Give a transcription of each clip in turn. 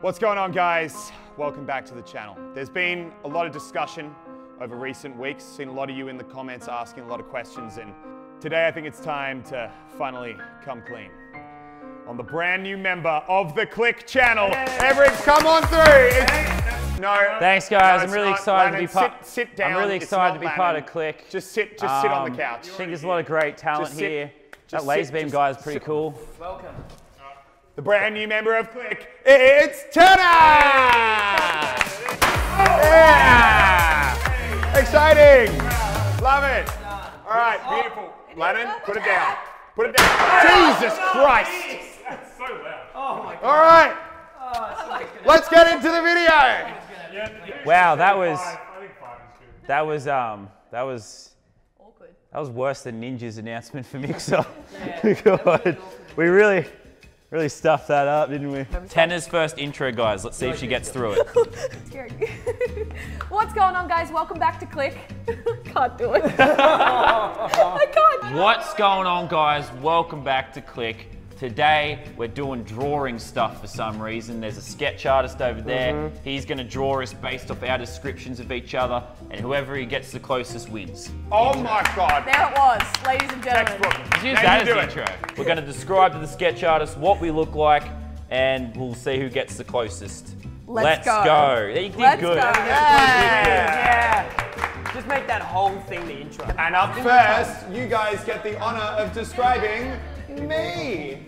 What's going on, guys? Welcome back to the channel. There's been a lot of discussion over recent weeks. Seen a lot of you in the comments asking a lot of questions, and today I think it's time to finally come clean on the brand new member of the Click channel. Hey. Everyone, come on through. Thanks, guys. No, I'm really excited Lannan. To be part. Sit down. I'm really excited to be Lannan. Part of Click. Just sit on the couch. I think there's a lot of great talent here. That laser beam guy is pretty cool. Welcome. The brand new member of Click, it's Tannar! Yeah! Exciting! Love it! All right, beautiful. Lannan, put it down. Put it down. Jesus Christ! That's so loud. Oh my God. All right, let's get into the video. Wow, that was awkward. That was worse than Ninja's announcement for MixUp. God, we really stuffed that up, didn't we? Tannar's first intro, guys. Let's see if she gets through it. What's going on, guys? Welcome back to Click. Can't do it. I can't. What's going on, guys? Welcome back to Click. Today, we're doing drawing stuff for some reason. There's a sketch artist over there. He's going to draw us based off our descriptions of each other, and whoever he gets the closest wins. Oh my God. There it was, ladies and gentlemen. Let's use that as intro. We're going to describe to the sketch artist what we look like, and we'll see who gets the closest. Let's go. You did Let's good. Go. Yeah. Just make that whole thing the intro. And up first, you guys get the honor of describing me.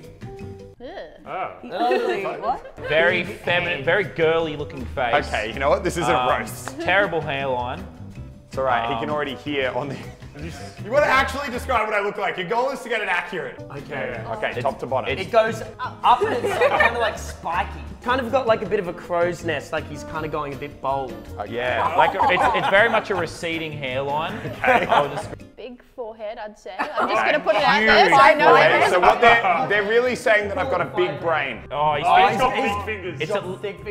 Oh. Very feminine, very girly looking face. Okay, you know what? This is a roast. Terrible hairline. It's all right. He can already hear on the. You want to actually describe what I look like? Your goal is to get it accurate. Okay. Oh. Okay. Top to bottom. It goes up and it's kind of like spiky. Kind of got like a bit of a crow's nest. Like he's kind of going a bit bold. Yeah. Like it's very much a receding hairline. Okay. Big forehead, I'd say. I'm just going to put it out there. I know it is. So what they're really saying that I've got a big brain. Oh, he's got big fingers.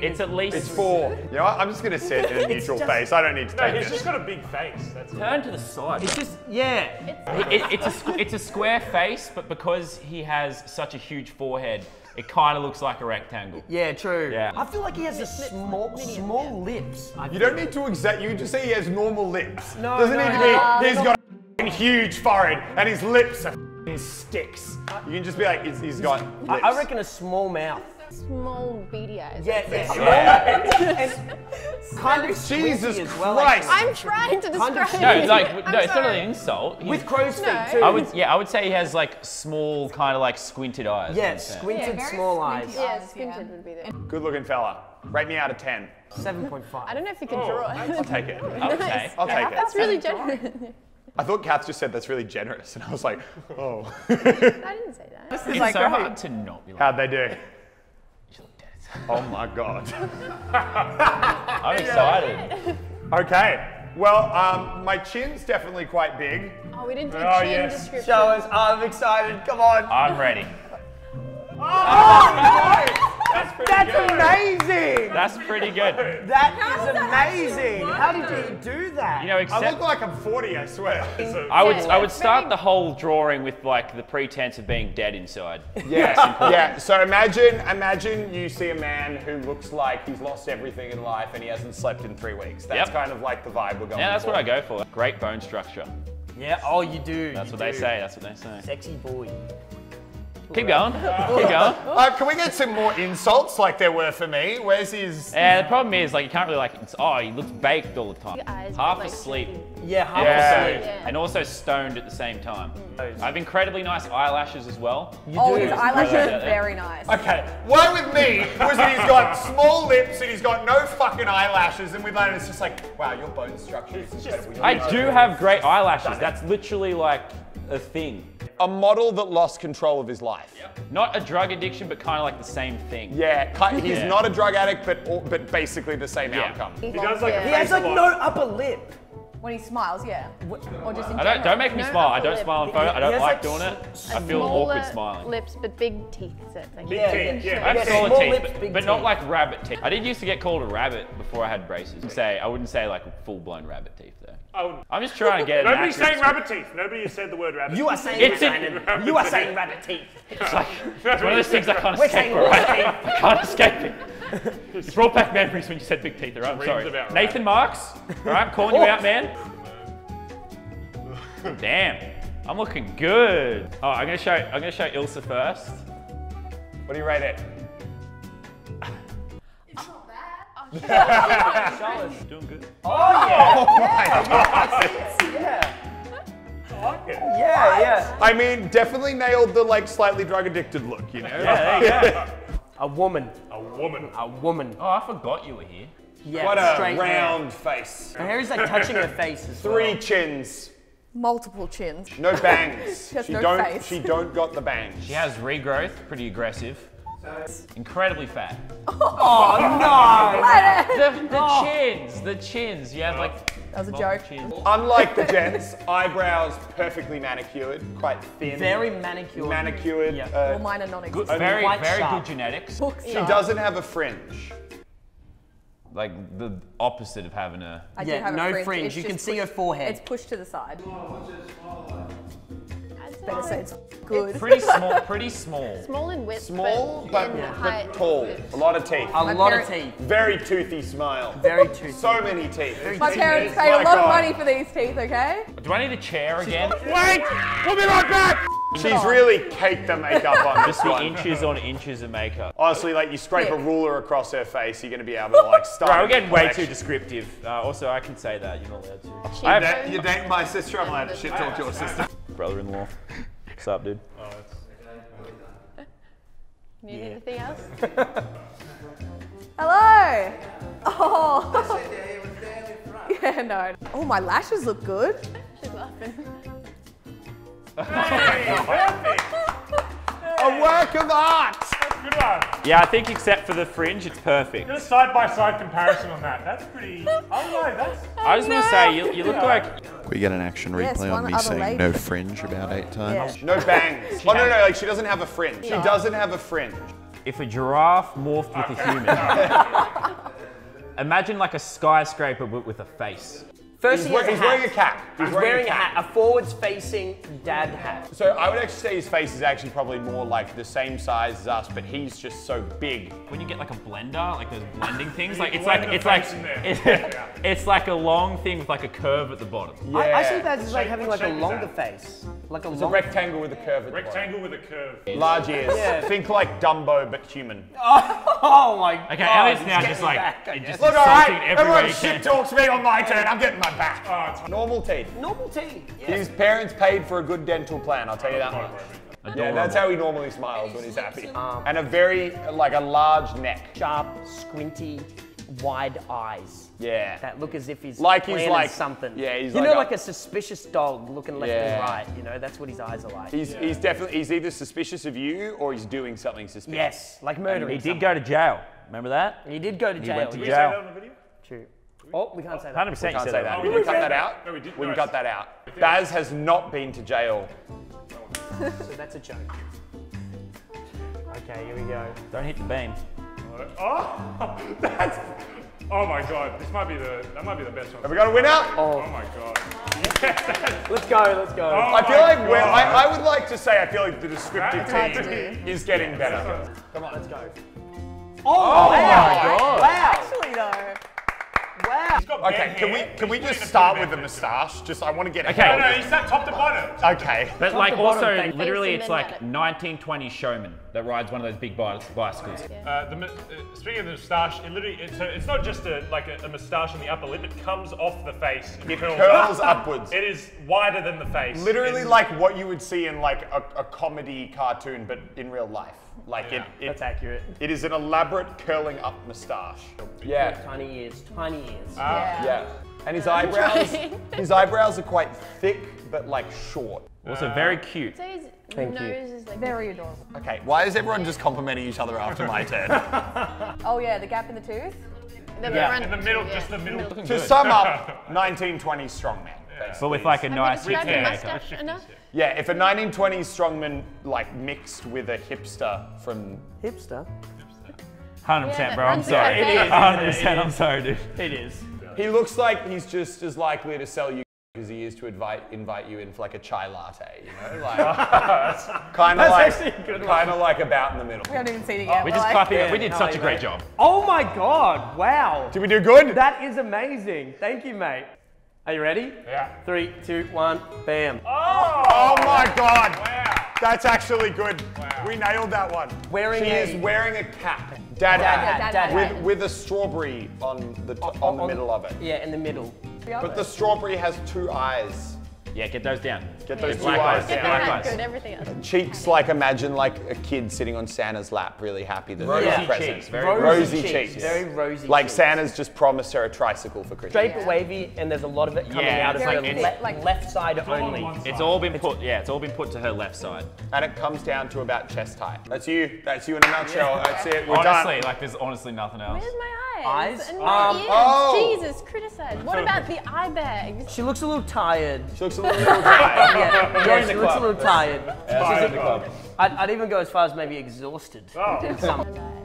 It's at least four. You know what? I'm just going to sit in a neutral face. I don't need to take this. He's just got a big face. That's Turn to the side. It's just, it's a square face, but because he has such a huge forehead, it kind of looks like a rectangle. Yeah, true. Yeah. I feel like he has a small lips. You don't need to exact. You just say he has normal lips. No, doesn't need to be. He's got huge forehead and his lips are sticks. You can just be like, he's got lips. I reckon a small mouth. Small beady eyes. Yeah. Kind of Jesus Christ. I'm trying to describe it. It's not an insult. With crow's feet too. I would say he has like small, kind of like squinted eyes. Yeah, squinted small eyes. Yeah, squinted would be there. Good looking fella. Rate me out of 10. 7.5. I don't know if you can draw. I'll take it. I'll take it. That's really generous. I thought Kath just said that's really generous, and I was like, oh. I didn't say that. This is it's like so hard to not be like How'd they do? She looked dead. Oh my God. I'm excited. Okay, well, my chin's definitely quite big. Oh, we didn't do chin description. Show us, I'm excited, come on. I'm ready. Oh, That's amazing! That's pretty good. That is amazing! How did you do that? You know, I look like I'm 40, I swear. I would start the whole drawing with like the pretense of being dead inside. Yeah. So imagine you see a man who looks like he's lost everything in life and he hasn't slept in 3 weeks. That's kind of like the vibe we're going for. Yeah, that's what I go for. Great bone structure. Yeah, oh you do. That's what they say, that's what they say. Sexy boy. Keep going. Can we get some more insults like there were for me? Where's his? Yeah, the problem is like you can't really like. He looks baked all the time. Half asleep. Yeah, half asleep. Yeah. And also stoned at the same time. I have incredibly nice eyelashes as well. His eyelashes are very nice. Okay, why with me was that he's got small lips and he's got no fucking eyelashes, and with Lannan it's just like, wow, your bone structure is incredible. I do have great eyelashes. That's literally like a thing. A model that lost control of his life. Yep. Not a drug addiction, but kind of like the same thing. Yeah, he's not a drug addict, but basically the same outcome. He has like no upper lip. When he smiles, or just in general. Don't make me smile. I don't smile on phone. I don't like doing it. I feel awkward smiling. Lips, but big teeth. Big teeth. I have solid teeth, but not like rabbit teeth. I did used to get called a rabbit before I had braces. I wouldn't say like full-blown rabbit teeth though. I'm just trying to get it. Nobody's saying rabbit teeth. Nobody has said the word rabbit teeth. You are saying rabbit teeth. It's like, it's one of those things I can't escape, right? I can't escape it. You brought back memories when you said dictator. I'm sorry. About Nathan right. Marks. All right, I'm calling you out, man. Damn, I'm looking good. Oh, I'm gonna show Ilse first. What do you rate it? It's not bad. Charlotte's doing good. Oh yeah! Oh my God! Yeah. Yeah, yeah. I mean, definitely nailed the like slightly drug addicted look, you know? Yeah, yeah. A woman. A woman. A woman. Oh, I forgot you were here. Yeah, what a round face. Her hair is like touching her face as well. Three chins. Multiple chins. No bangs. She no don't. Face. She don't got the bangs. She has regrowth. Pretty aggressive. Incredibly fat. Oh, oh no! The chins. The chins. You have like. That was a joke. Chins. Unlike the gents, eyebrows perfectly manicured, quite thin. Very manicured. Manicured. Yeah. Well, mine are non-existent. Very, very good genetics. She doesn't have a fringe. Like the opposite of having a. I yeah, have no a fringe. You can see her forehead. It's pushed to the side. Better say it's good. It's pretty small. Pretty small. Small in width. Small, but tall. A lot of teeth. A lot of teeth. Very toothy smile. Very toothy. So many teeth. My parents paid a lot of money for these teeth. Okay. Do I need a chair again? Wait! We'll be right back. She's really caked the makeup on this one. Inches on inches of makeup. Honestly, like you scrape a ruler across her face, you're gonna be able to like start. Right, we're getting way too descriptive. Also, I can say that you're not allowed to. You date my sister. I'm allowed to shit talk to your sister. Brother-in-law. What's up, dude? Oh, it's okay. Need anything else? Hello. Oh. Yeah, no. Oh, my lashes look good. She's laughing. A work of art. Good one. Yeah, I think except for the fringe, it's perfect. Get a side-by-side comparison on that. That's pretty. Oh no, that's. I was gonna say you look like. We get an action replay on me saying lady. No fringe about 8 times. Yeah. No bangs. Oh no, no, like she doesn't have a fringe. She doesn't have a fringe. If a giraffe morphed with a human, imagine like a skyscraper but with a face. First he's wearing a cap. He's wearing a hat, a forwards-facing dad hat. So I would actually say his face is actually probably more like the same size as us, but he's just so big. When you get like a blender, like those blending things, like it's like a long thing with like a curve at the bottom. Yeah. I see that as like having like a longer face, like a rectangle with a curve. At the rectangle with a curve. Large ears. Yeah. Think like Dumbo but human. Oh my God. Okay, Elliot's now just like just look, insulting everyone. Everyone shit talks me on my turn. I'm getting my back. Oh, normal teeth. Normal teeth. Yeah. His parents paid for a good dental plan. I'll tell you that much. Yeah, that's how he normally smiles when he's happy. And a very, like a large neck. Sharp, squinty, wide eyes. Yeah. That look as if he's like planning something. Yeah, he's like. You know, like a suspicious dog looking left and right. You know, that's what his eyes are like. He's definitely, he's either suspicious of you or he's doing something suspicious. Yes, like murdering. And he did go to jail. Remember that? He did go to jail. He went to jail. Did we say that on the video? True. Oh, we can't say that. 100% you said that. We can cut that out. No, we didn't. We can cut that out. Baz has not been to jail. So that's a joke. Okay, here we go. Don't hit the beam. Oh, that's. Oh my God, this might be the. That might be the best one. Have we got a winner? Oh, oh my God. Yes. Let's go. Let's go. Oh I feel like when I would like to say I feel like the descriptive team is getting better. Come on, let's go. Oh, oh my God. Wow. Actually though. Wow. Okay, can we just start with the moustache? Just I want to get it. Okay. No, no, he's not top to bottom. Okay. But like also literally it's like 1920s showman that rides one of those big bicycles. Speaking of the moustache, it literally it's not just a moustache on the upper lip. It comes off the face. It curls upwards. It is wider than the face. Literally like what you would see in like a comedy cartoon, but in real life. Like that's accurate. It is an elaborate curling up moustache. Yeah. Tiny ears. Tiny ears. And his eyebrows, are quite thick but like short. Also very cute. So his nose is like very adorable. Okay, why is everyone just complimenting each other after my turn? Oh yeah, the gap in the tooth. In the middle, just the middle. To sum up, 1920s strongman. Yeah. But with like a nice moustache enough. Yeah, if a 1920s strongman like mixed with a hipster from 100%, bro. I'm sorry. 100%. I'm sorry, dude. It is. He looks like he's just as likely to sell you because he used to invite you in for like a chai latte, you know, like kind of like about in the middle. We haven't even seen it yet. We're just clapping. Yeah, we did such a great job. Oh my god! Wow. Did we do good? That is amazing. Thank you, mate. Are you ready? Yeah. 3, 2, 1, bam. Oh my god! Wow. That's actually good. Wow. We nailed that one. She is wearing a cap. Dad hat. With a strawberry on the middle of it. Yeah, in the middle. But the strawberry has two eyes. Yeah, get those down. Get those two eyes down. Cheeks, like imagine like a kid sitting on Santa's lap, really happy that they're present. Very rosy cheeks. Like Santa's just promised her a tricycle for Christmas. Straight but wavy, and there's a lot of it coming out of her left side only. It's all been put. Yeah, it's all been put to her left side. And it comes down to about chest height. That's you. That's you in a nutshell. That's it. We're done. Honestly, like there's honestly nothing else. Where's my eyes? And my ears. Oh. Jesus, criticize. What about the eye bags? She looks a little tired. She looks a little tired. I'd even go as far as maybe exhausted. Oh.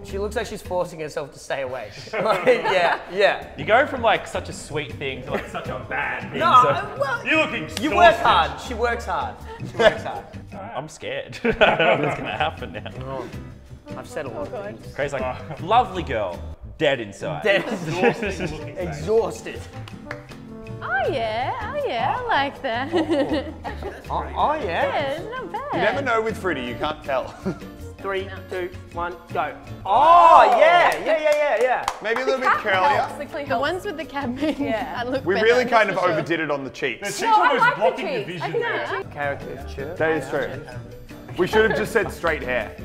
She looks like she's forcing herself to stay awake. Like, yeah. You go from like such a sweet thing to like such a bad thing. No, so well, you're looking exhausted. You work hard. She works hard. She works hard. I'm scared. I don't know what's gonna happen now. Oh. I've said a lot. Oh, Craig's like, lovely girl, dead inside. Dead. Exhausted. Exhausted. Oh yeah, I like that. Oh yeah. Yeah, not bad. You never know with Freddy, you can't tell. 3, 2, 1, go. Oh yeah. Maybe a little bit curlier. The ones with the cab bends. Yeah. We really kind of overdid it on the cheeks. The cheeks almost blocking the vision there. Caricature. That is true. We should have just said straight hair.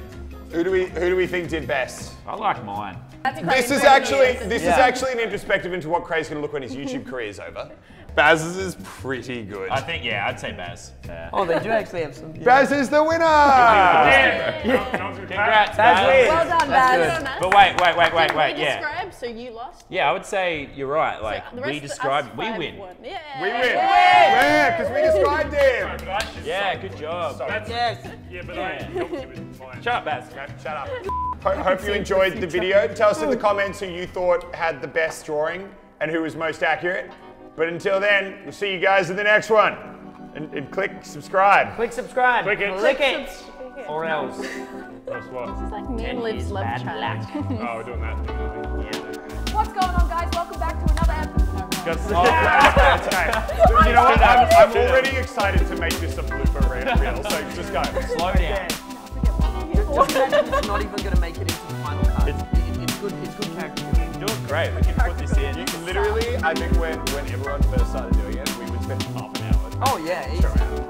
Who do we think did best? I like mine. This is actually an introspective into what Craig's gonna look when his YouTube career is over. Baz's is pretty good. I think, yeah, I'd say Baz. Yeah. Oh, they do actually have some. Yeah. Baz is the winner! Yeah. Congrats, Baz. Well done, Baz. But wait. Describe, so you lost? Yeah, I would say you're right. Like, so we described, we win. Yeah. We win. Yeah, because we described him. Yeah, good job. Yes. Yeah, but I helped you with mine. Shut up, Baz. Shut up. Hope you enjoyed the video. Tell us in the comments who you thought had the best drawing and who was most accurate. But until then, we'll see you guys in the next one. And click subscribe. Click subscribe. Click it. Or else. That's what? This is like me and Libs love Chai. Oh, we're doing that. Yeah. What's going on, guys? Welcome back to another episode. Oh, you know what? I'm already excited to make this a blooper reel, so just go. Slow down. It's not even going to make it into the final cut. It's good character. You're doing great. We can put this in. You can literally, I think when everyone first started doing it, we would spend half an hour. Oh yeah.